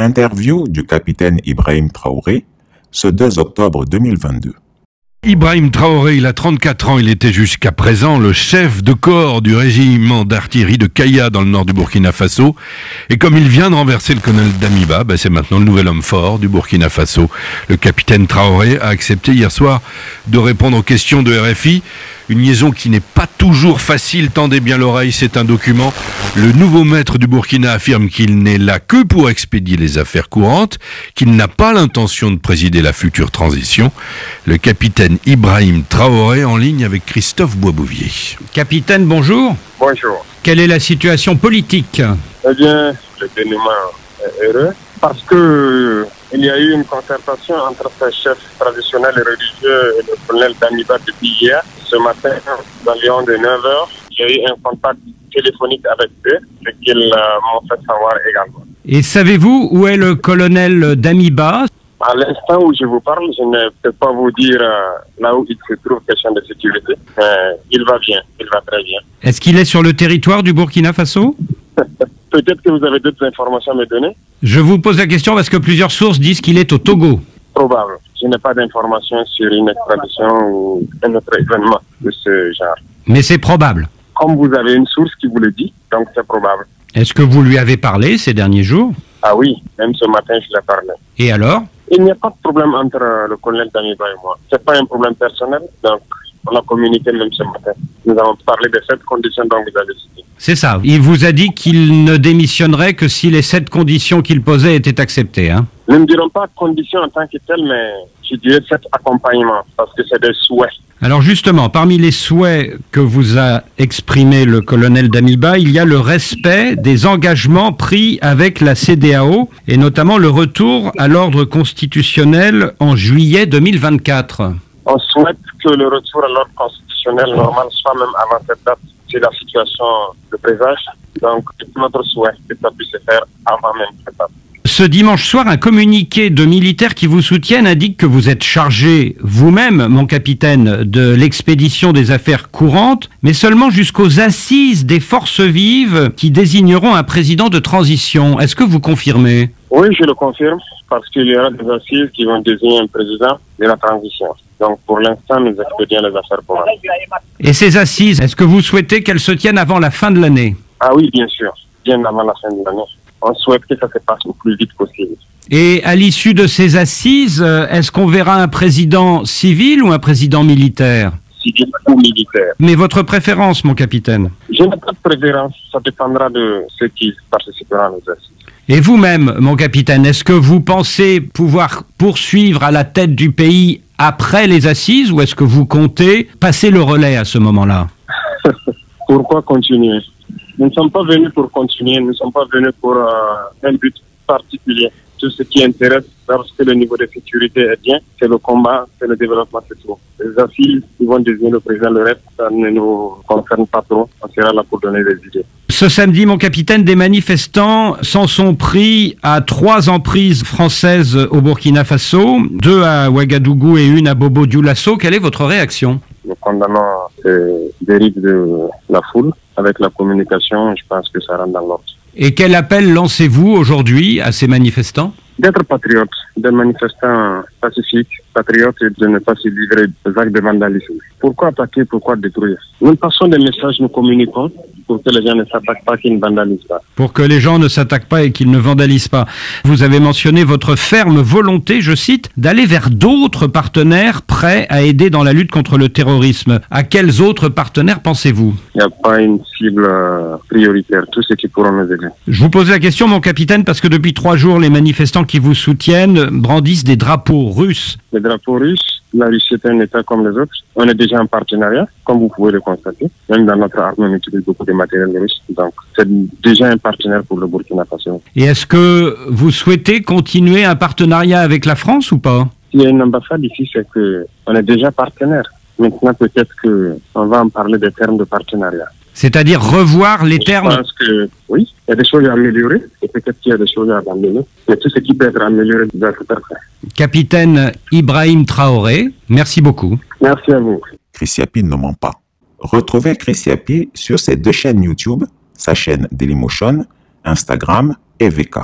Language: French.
Interview du capitaine Ibrahim Traoré, ce 2 octobre 2022. Ibrahim Traoré, il a 34 ans, il était jusqu'à présent le chef de corps du régiment d'artillerie de Kaya dans le nord du Burkina Faso. Et comme il vient de renverser le colonel Damiba, c'est maintenant le nouvel homme fort du Burkina Faso. Le capitaine Traoré a accepté hier soir de répondre aux questions de RFI. Une liaison qui n'est pas toujours facile, tendez bien l'oreille, c'est un document. Le nouveau maître du Burkina affirme qu'il n'est là que pour expédier les affaires courantes, qu'il n'a pas l'intention de présider la future transition. Le capitaine Ibrahim Traoré en ligne avec Christophe Boisbouvier. Capitaine, bonjour. Bonjour. Quelle est la situation politique? Eh bien, le dénouement est heureux parce que il y a eu une concertation entre ces chefs traditionnels et religieux et le colonel Damiba depuis hier. Ce matin, dans l'environ de 9h, j'ai eu un contact téléphonique avec eux, ce qu'ils m'ont fait savoir également. Et savez-vous où est le colonel Damiba? À l'instant où je vous parle, je ne peux pas vous dire là où il se trouve, question de sécurité. Il va bien, il va très bien. Est-ce qu'il est sur le territoire du Burkina Faso? Peut-être que vous avez d'autres informations à me donner. Je vous pose la question parce que plusieurs sources disent qu'il est au Togo. Probable. Je n'ai pas d'informations sur une extradition ou un autre événement de ce genre. Mais c'est probable. Comme vous avez une source qui vous le dit, donc c'est probable. Est-ce que vous lui avez parlé ces derniers jours? Ah oui, même ce matin je l'ai parlé. Et alors? Il n'y a pas de problème entre le colonel Damiba et moi. Ce n'est pas un problème personnel, donc on a communiqué même ce matin. Nous avons parlé des 7 conditions dont vous avez cité. C'est ça. Il vous a dit qu'il ne démissionnerait que si les 7 conditions qu'il posait étaient acceptées, hein? Nous ne dirons pas conditions en tant que telles, mais je dirais 7 accompagnements, parce que c'est des souhaits. Alors justement, parmi les souhaits que vous a exprimé le colonel Damiba, il y a le respect des engagements pris avec la CEDEAO et notamment le retour à l'ordre constitutionnel en juillet 2024. On souhaite que le retour à l'ordre constitutionnel normal soit même avant cette date, si la situation le présage. Donc c'est notre souhait que ça puisse se faire avant même cette date. Ce dimanche soir, un communiqué de militaires qui vous soutiennent indique que vous êtes chargé vous-même, mon capitaine, de l'expédition des affaires courantes, mais seulement jusqu'aux assises des forces vives qui désigneront un président de transition. Est-ce que vous confirmez? Oui, je le confirme, parce qu'il y aura des assises qui vont désigner un président de la transition. Donc pour l'instant, nous expédions les affaires courantes. Et ces assises, est-ce que vous souhaitez qu'elles se tiennent avant la fin de l'année? Ah oui, bien sûr, bien avant la fin de l'année. On souhaite que ça se passe le plus vite possible. Et à l'issue de ces assises, est-ce qu'on verra un président civil ou un président militaire? Civil ou militaire. Mais votre préférence, mon capitaine? Je n'ai pas de préférence, ça dépendra de ceux qui participeront aux assises. Et vous-même, mon capitaine, est-ce que vous pensez pouvoir poursuivre à la tête du pays après les assises ou est-ce que vous comptez passer le relais à ce moment-là? Pourquoi continuer? Nous ne sommes pas venus pour continuer, nous ne sommes pas venus pour un but particulier. Tout ce qui intéresse, lorsque le niveau de sécurité est bien, c'est le combat, c'est le développement, c'est tout. Les assises qui vont désigner le président, le reste, ça ne nous concerne pas trop. On sera là pour donner des idées. Ce samedi, mon capitaine, des manifestants s'en sont pris à 3 emprises françaises au Burkina Faso, 2 à Ouagadougou et 1 à Bobo Dioulasso. Quelle est votre réaction? Nous condamnons ces dérives de la foule. Avec la communication, je pense que ça rentre dans l'ordre. Et quel appel lancez-vous aujourd'hui à ces manifestants? D'être patriotes, des manifestants pacifiques, patriotes et de ne pas se livrer aux actes de vandalisme. Pourquoi attaquer, pourquoi détruire? Nous passons des messages, nous communiquons pour que les gens ne s'attaquent pas, qu'ils ne vandalisent pas. Pour que les gens ne s'attaquent pas et qu'ils ne vandalisent pas. Vous avez mentionné votre ferme volonté, je cite, d'aller vers d'autres partenaires prêts à aider dans la lutte contre le terrorisme. À quels autres partenaires pensez-vous? Il n'y a pas une cible prioritaire, tous ceux qui pourront nous aider. Je vous pose la question, mon capitaine, parce que depuis 3 jours, les manifestants qui vous soutiennent brandissent des drapeaux russes. Les drapeaux russes? La Russie est un État comme les autres. On est déjà en partenariat, comme vous pouvez le constater. Même dans notre armée, on utilise beaucoup de matériel russe. Donc, c'est déjà un partenaire pour le Burkina Faso. Et est-ce que vous souhaitez continuer un partenariat avec la France ou pas? S'il y a une ambassade ici, c'est qu'on est déjà partenaire. Maintenant, peut-être qu'on va en parler des termes de partenariat. C'est-à-dire revoir les termes? Je pense que oui, il y a des choses à améliorer et peut-être qu'il y a des choses à abandonner. Mais tout ce qui peut être amélioré doit être fait. Capitaine Ibrahim Traoré, merci beaucoup. Merci à vous. Chris Yapi ne ment pas. Retrouvez Chris Yapi sur ses 2 chaînes YouTube, sa chaîne DAILYMOTION, Instagram et VK.